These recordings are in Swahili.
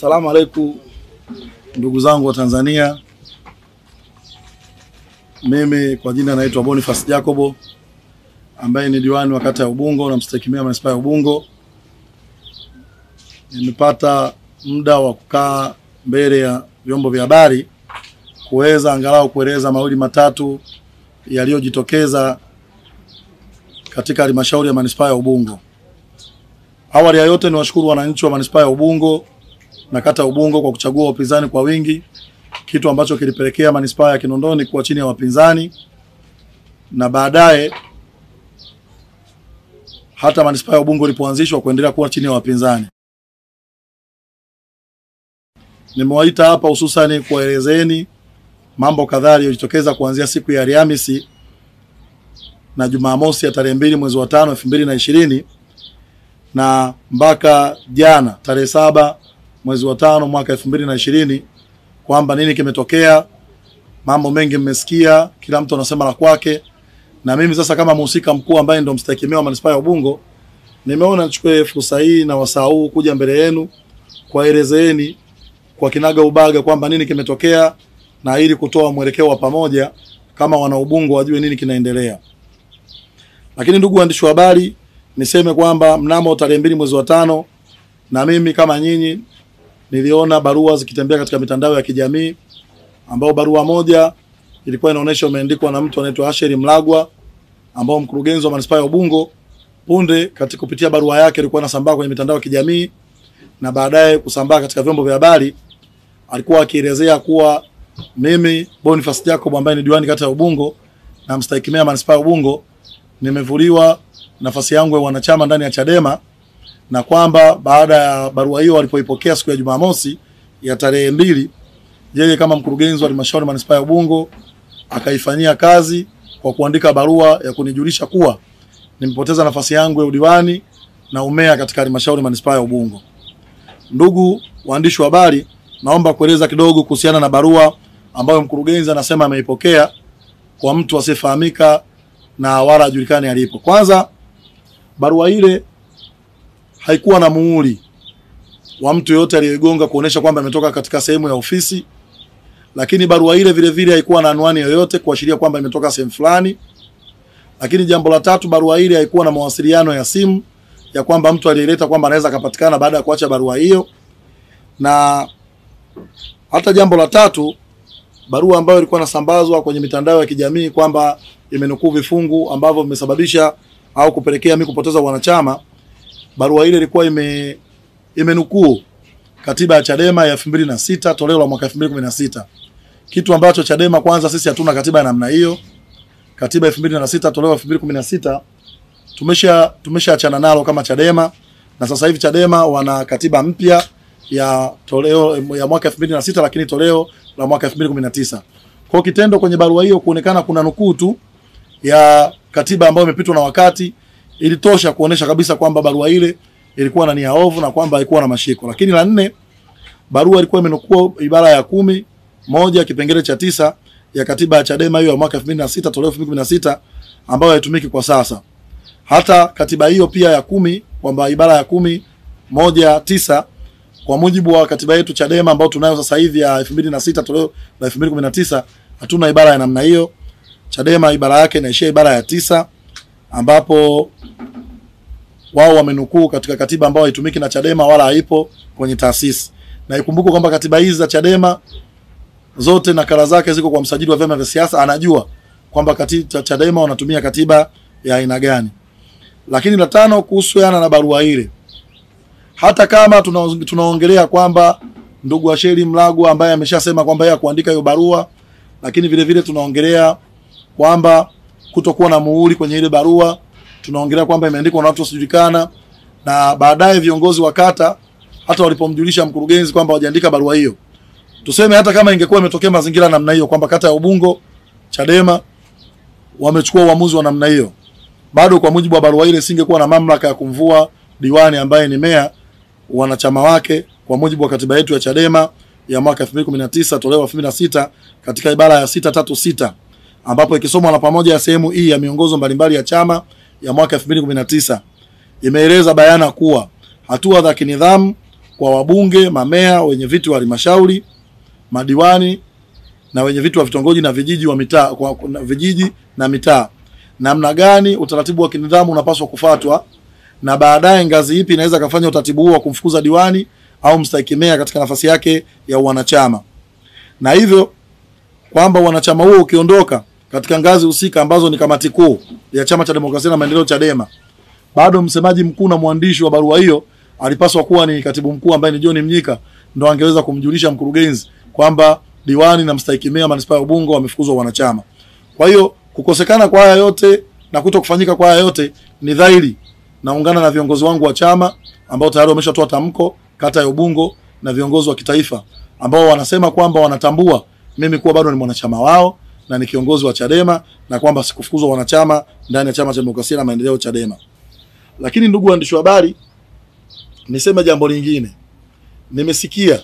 Salamu alaikum ndugu zangu wa Tanzania. Mimi kwa jina naitwa Boniface Jacobo, ambaye ni diwani wa kata ya Ubungo na mstakimia manispaa ya Ubungo. Nimepata muda wa kukaa mbele ya vyombo vya habari kuweza angalau kueleza mawili matatu yaliyojitokeza katika halmashauri ya manispaa ya Ubungo. Awali ya yote niwashukuru wananchi wa manispaa ya Ubungo na kata ya Ubungo kwa kuchagua wapinzani kwa wingi, kitu ambacho kilipelekea manispaa ya Kinondoni kuwa chini ya wapinzani na baadaye hata manispaa ya Ubungo ilipoanzishwa kuendelea kuwa chini ya wapinzani. Nimewaita hapa hususan kuwaelezeni mambo kadhaa yaliyojitokeza kuanzia siku ya Alhamisi na Jumamosi ya tarehe 2 mwezi wa 5 2020 na mpaka jana tarehe 7 mwezi wa 5 mwaka 2020, kwamba nini kimetokea. Mambo mengi mmesikia, kila mtu anasema la kwake, na mimi sasa kama mhusika mkuu ambaye ndo mstakimia wa manispaa ya Ubungo, nimeona nichukue fursa hii na wasahau kuja mbele yenu kuwaelezeeni kwa kinaga ubaga kwamba nini kimetokea, na ili kutoa mwelekeo wa pamoja kama wana Ubungo wajue nini kinaendelea. Lakini ndugu waandishi wa habari, niseme kwamba mnamo tarehe 2 mwezi wa 5 na mimi kama nyinyi niliona barua zikitembea katika mitandao ya kijamii, ambao barua moja ilikuwa inaonesha imeandikwa na mtu anaitwa Asheri Mlagwa, ambao mkurugenzi wa manispaa ya Ubungo punde katika kupitia barua yake ilikuwa inasambaa kwenye mitandao ya kijamii na baadaye kusambaa katika vyombo vya habari. Alikuwa akielezea kuwa mimi Boniface Jacob, ambaye ni diwani kata ya Ubungo na mstahiki meya manispaa ya Ubungo, nimevuliwa nafasi yangu ya wanachama ndani ya Chadema, na kwamba baada ya barua hiyo walipoipokea siku ya Jumamosi ya tarehe 2, yeye kama mkurugenzi wa halmashauri manispaa ya Ubungo akaifanyia kazi kwa kuandika barua ya kunijulisha kuwa nimepoteza nafasi yangu ya udiwani na umeya katika halmashauri manispaa ya Ubungo. Ndugu waandishi wa habari, naomba kueleza kidogo kuhusiana na barua ambayo mkurugenzi anasema ameipokea kwa mtu asiyefahamika na wala hajulikani alipo. Kwanza, barua ile haikuwa na muhuri wa mtu yote aliyoigonga kuonesha kwamba imetoka katika sehemu ya ofisi, lakini barua ile vile vile haikuwa na anwani yoyote kuashiria kwamba imetoka sehemu fulani. Lakini jambo la tatu, barua ile haikuwa na mawasiliano ya simu ya kwamba mtu aliyeleta kwamba anaweza kupatikana baada ya kuacha barua hiyo. Na hata jambo la tatu, barua ambayo ilikuwa inasambazwa kwenye mitandao ya kijamii kwamba imenukuu vifungu ambavyo vimesababisha au kupelekea mimi kupoteza wanachama, barua ile ilikuwa imenukuu katiba ya Chadema ya 2006 toleo la mwaka 2016, kitu ambacho Chadema kwanza sisi hatuna katiba ya namna hiyo. Katiba ya 2006 toleo la 2016 tumeshaachana nalo kama Chadema, na sasa hivi Chadema wana katiba mpya ya toleo ya mwaka 2006 lakini toleo la mwaka 2019. Kwa kitendo kwenye barua hiyo kuonekana kuna nukuu tu ya katiba ambayo imepitwa na wakati, ilitosha kuonesha kabisa kwamba barua ile ilikuwa na nia ovu na kwamba haikuwa na mashiko. Lakini la nne, barua ilikuwa imenukuu ibara ya 10(1) kipengele cha 9 ya katiba ya Chadema hiyo ya mwaka 2006 toleo 2016 ambayo haitumiki kwa sasa. Hata katiba hiyo pia ya 10 kwamba ibara ya 10(1) 9 kwa mujibu wa katiba yetu Chadema ambayo tunayo sasa hivi ya 2006 toleo la 2019 hatuna ibara ya namna hiyo. Chadema ibara yake inaishia ibara ya 9 ambapo wao wamenukuu katika katiba ambayo haitumiki na Chadema wala haipo kwenye taasisi. Na ikumbuke kwamba katiba hizi za Chadema zote nakala zake ziko kwa msajili wa vyama vya siasa, anajua kwamba katiba Chadema wanatumia katiba ya aina gani. Lakini la tano, kuhusiana na barua ile, hata kama tunaongelea kwamba ndugu Asheri Mlagwa ambaye ameshasema kwamba yeye kuandika hiyo barua, lakini vile vile tunaongelea kwamba kutokuwa na muhuri kwenye ile barua, tunaongelea kwamba imeandikwa na watu wasiojulikana, na baadaye viongozi wa kata hata walipomjulisha mkurugenzi kwamba wajiandika barua hiyo. Tuseme hata kama ingekuwa imetokea mazingira namna hiyo kwamba kata ya Ubungo Chadema wamechukua uamuzi wa namna hiyo, bado kwa mujibu wa barua ile singekuwa na mamlaka ya kumvua diwani ambaye ni meya wanachama wake kwa mujibu wa katiba yetu ya Chadema ya mwaka 2019 toleo la 2006 katika ibara ya 636 ambapo ikisomwa na pamoja ya sehemu hii ya miongozo mbalimbali ya chama ya mwaka 2019 imeeleza bayana kuwa hatua za kinidhamu kwa wabunge, mamea, wenye viti wa halmashauri, madiwani na wenye viti wa vitongoji na vijiji wa mitaa, vijiji na mitaa. Namna gani utaratibu wa kinidhamu unapaswa kufuatwa na baadaye ngazi ipi inaweza kufanya utaratibu huo wa kumfukuza diwani au mstahiki meya katika nafasi yake ya wanachama. Na hivyo kwamba wanachama huo ukiondoka katika ngazi husika ambazo ni kamati kuu ya Chama cha Demokrasia na Maendeleo CHADEMA, bado msemaji mkuu na mwandishi wa barua hiyo alipaswa kuwa ni katibu mkuu ambaye ni John Mnyika, ndo angeweza kumjulisha mkurugenzi kwamba diwani na mstahiki meya manispaa ya Ubungo wamefukuzwa wanachama. Kwa hiyo kukosekana kwa haya yote na kutokufanyika kwa haya yote ni dhahiri. Naungana na viongozi wangu wa chama ambao tayari wameshatoa tamko kata ya Ubungo na viongozi wa kitaifa ambao wanasema kwamba wanatambua mimi kuwa bado ni mwanachama wao na ni kiongozi wa CHADEMA na kwamba sikufukuzwa wanachama ndani ya Chama cha Demokrasia na Maendeleo CHADEMA. Lakini ndugu waandishi wa habari, nisema jambo lingine. Nimesikia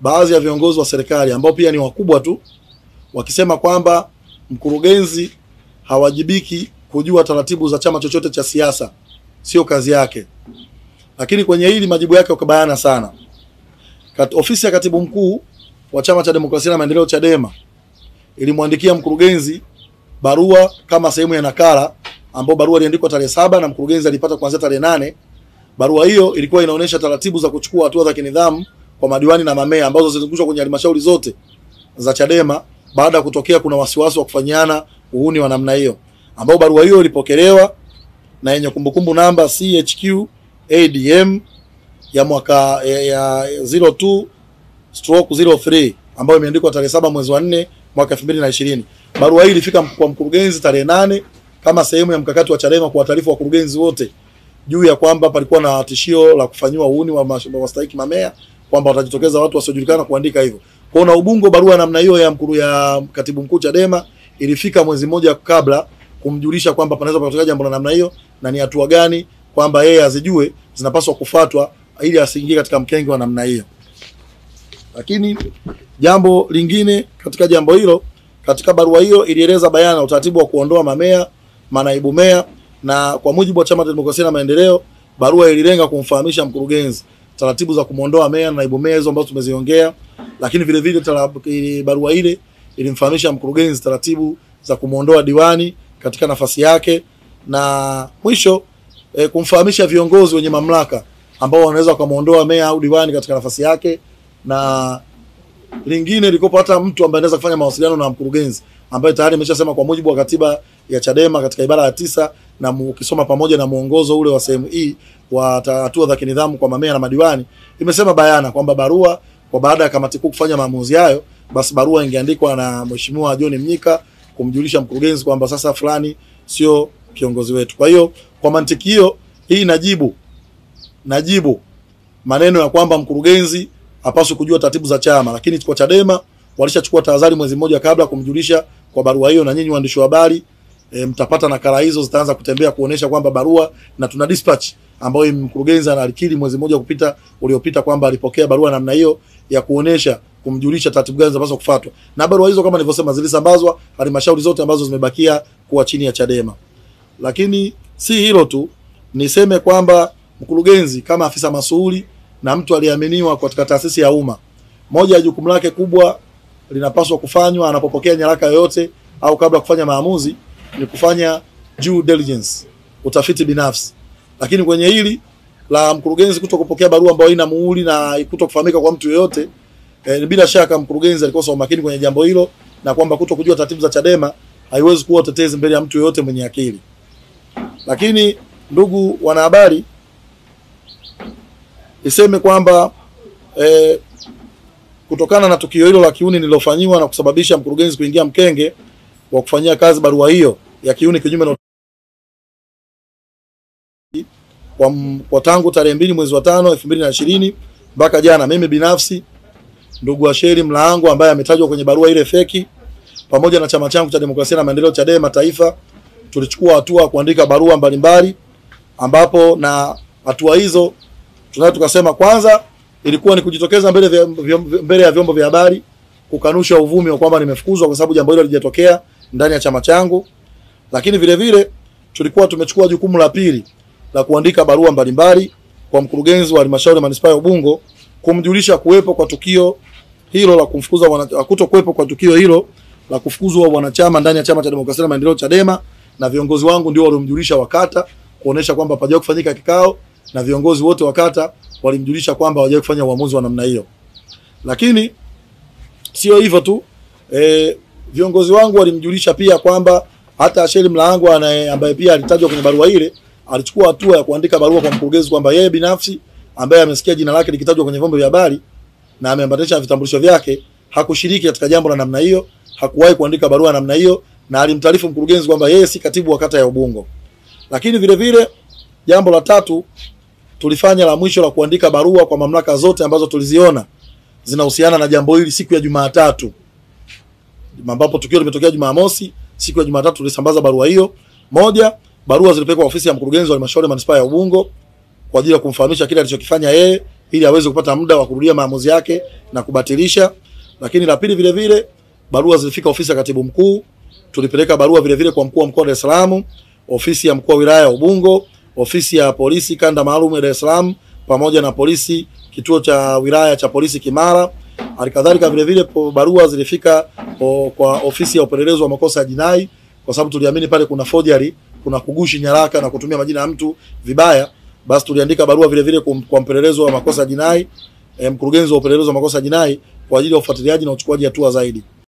baadhi ya viongozi wa serikali ambao pia ni wakubwa tu wakisema kwamba mkurugenzi hawajibiki kujua taratibu za chama chochote cha siasa, sio kazi yake. Lakini kwenye hili majibu yake ukabayana sana. Ofisi ya katibu mkuu wa Chama cha Demokrasia na Maendeleo CHADEMA ilimwandikia mkurugenzi barua kama sehemu ya nakala, ambao barua iliandikwa tarehe 7 na mkurugenzi alipata kuanzia tarehe 8. Barua hiyo ilikuwa inaonesha taratibu za kuchukua hatua za kinidhamu kwa madiwani na mamea ambazo zilizungushwa kwenye halmashauri zote za CHADEMA baada ya kutokea kuna wasiwasi wa kufanyiana uhuni wa namna hiyo, ambao barua hiyo ilipokelewa na yenye kumbukumbu namba CHQ ADM ya mwaka ya 02/03 ambayo imeandikwa tarehe 7 mwezi wa 4 mwaka 2020. Barua hii ilifika kwa mkurugenzi tarehe 8 kama sehemu ya mkakati wa CHADEMA kuwataarifu wakurugenzi wote juu ya kwamba palikuwa na tishio la kufanywa uhuni wa wastahiki mamea, kwamba watajitokeza watu wasiojulikana kuandika hivyo. Kwa na Ubungo barua namna hiyo ya mkuru ya katibu mkuu CHADEMA ilifika mwezi mmoja kabla kumjulisha kwamba panaweza kutokea jambo la namna hiyo na ni hatua gani kwamba yeye azijue zinapaswa kufuatwa ili asiingie katika mkenge wa namna hiyo. Lakini jambo lingine katika jambo hilo, katika barua hiyo ilieleza bayana utaratibu wa kuondoa mamea, manaibu meya, na kwa mujibu wa Chama cha Demokrasia na Maendeleo barua ililenga kumfahamisha mkurugenzi taratibu za kumondoa meya na naibu meya hizo ambazo tumeziongea. Lakini vile vile barua ile ilimfahamisha mkurugenzi taratibu za kumondoa diwani katika nafasi yake, na mwisho kumfahamisha viongozi wenye mamlaka ambao wanaweza kumondoa meya au diwani katika nafasi yake. Na lingine ilikuwa hata mtu ambaye anaweza kufanya mawasiliano na mkurugenzi, ambaye tayari nimeshasema kwa mujibu wa katiba ya CHADEMA katika ibara ya 9, na ukisoma pamoja na muongozo ule wa sehemu hii wa hatua za kinidhamu kwa mamea na madiwani, imesema bayana kwamba barua kwa baada ya kamati kuu kufanya maamuzi hayo, basi barua ingeandikwa na Mheshimiwa John Mnyika kumjulisha mkurugenzi kwamba sasa fulani sio kiongozi wetu. Kwa hiyo kwa mantiki hiyo hii najibu maneno ya kwamba mkurugenzi hapaswi kujua taratibu za chama, lakini kwa CHADEMA walishachukua tahadhari mwezi mmoja kabla kumjulisha kwa barua hiyo, na nyinyi waandishi wa habari mtapata nakala hizo, zitaanza kutembea kuonesha kwamba barua, na tuna dispatch ambayo mkurugenzi analikiri mwezi mmoja kupita uliopita kwamba alipokea barua namna hiyo ya kuonesha kumjulisha taratibu gani zinapaswa kufuatwa. Na barua hizo kama nilivyosema zilisambazwa halmashauri zote ambazo zimebakia kuwa chini ya CHADEMA. Lakini si hilo tu, niseme kwamba mkurugenzi kama afisa masuhuli na mtu aliaminiwa katika taasisi ya umma, moja ya jukumu lake kubwa linapaswa kufanywa anapopokea nyaraka yoyote au kabla kufanya maamuzi ni kufanya due diligence, utafiti binafsi. Lakini kwenye hili la mkurugenzi kutokupokea barua ambayo ina muhuri na kutokufahamika kwa mtu yeyote, bila shaka mkurugenzi alikosa umakini kwenye jambo hilo, na kwamba kutokujua taratibu za CHADEMA haiwezi kuwa utetezi mbele ya mtu yeyote mwenye akili. Lakini ndugu wanahabari, iseme kwamba kutokana na tukio hilo la kiuni lilofanywa na kusababisha mkurugenzi kuingia mkenge wa kufanyia kazi barua hiyo ya kiuni kinyume na kwa tangu tarehe 2 mwezi wa 5 2020 mpaka jana, mimi binafsi ndugu Asheri Mlaango ambaye ametajwa kwenye barua ile feki, pamoja na chama changu cha Demokrasia na Maendeleo CHADEMA Taifa, tulichukua hatua kuandika barua mbalimbali, ambapo na hatua hizo tunataka tukasema, kwanza ilikuwa ni kujitokeza mbele ya vyombo vya habari kukanusha uvumi wa kwamba nimefukuzwa, kwa sababu jambo hilo halijatokea ndani ya chama changu. Lakini vile vile tulikuwa tumechukua jukumu la pili la kuandika barua mbalimbali kwa mkurugenzi wa halmashauri manispaa ya Ubungo kumjulisha kuwepo kwa tukio hilo la kumfukuza kutokuwepo kwa tukio hilo la kufukuzwa wanachama ndani ya Chama cha Demokrasia na Maendeleo CHADEMA, na viongozi wangu ndio waliomjulisha wakata kuonesha kwamba hapaja kufanyika kikao, na viongozi wote wakata walimjulisha kwamba hawaja kufanya uamuzi wa namna hiyo. Lakini sio hivyo tu, viongozi wangu walimjulisha pia kwamba hata Asheli Mlangwa ambaye pia alitajwa kwenye barua ile alichukua hatua ya kuandika barua kwa mkurugenzi kwamba yeye binafsi, ambaye amesikia jina lake likitajwa kwenye vyombo vya habari na ameambatisha vitambulisho vyake, hakushiriki katika jambo la namna hiyo, hakuwahi kuandika barua namna hiyo, na alimtaarifu mkurugenzi kwamba yeye si katibu wa kata ya Ubungo. Lakini vile vile jambo la tatu tulifanya la mwisho la kuandika barua kwa mamlaka zote ambazo tuliziona zinahusiana na jambo hili siku ya Jumatatu, ambapo tukio limetokea Jumamosi. Siku ya Jumatatu tulisambaza barua hiyo. Moja, barua zilipelekwa ofisi ya mkurugenzi wa halmashauri manispaa ya Ubungo kwa ajili ya kumfahamisha kile alichokifanya yeye ili aweze kupata muda wa kurudia maamuzi yake na kubatilisha. Lakini la pili vile vile barua zilifika ofisi ya katibu mkuu. Tulipeleka barua vile vile kwa mkuu wa mkoa wa Dar es Salaam, ofisi ya mkuu wa wilaya ya Ubungo, ofisi ya polisi kanda maalum ya Dar es Salaam, pamoja na polisi kituo cha wilaya cha polisi Kimara. Alikadhalika vile vile barua zilifika kwa ofisi ya upelelezi wa makosa ya jinai, kwa sababu tuliamini pale kuna forgery, kuna kugushi nyaraka na kutumia majina ya mtu vibaya. Basi tuliandika barua vile vile kwa mpelelezi wa makosa ya jinai, mkurugenzi wa upelelezi wa makosa ya jinai, kwa ajili ya ufuatiliaji na uchukuaji hatua zaidi.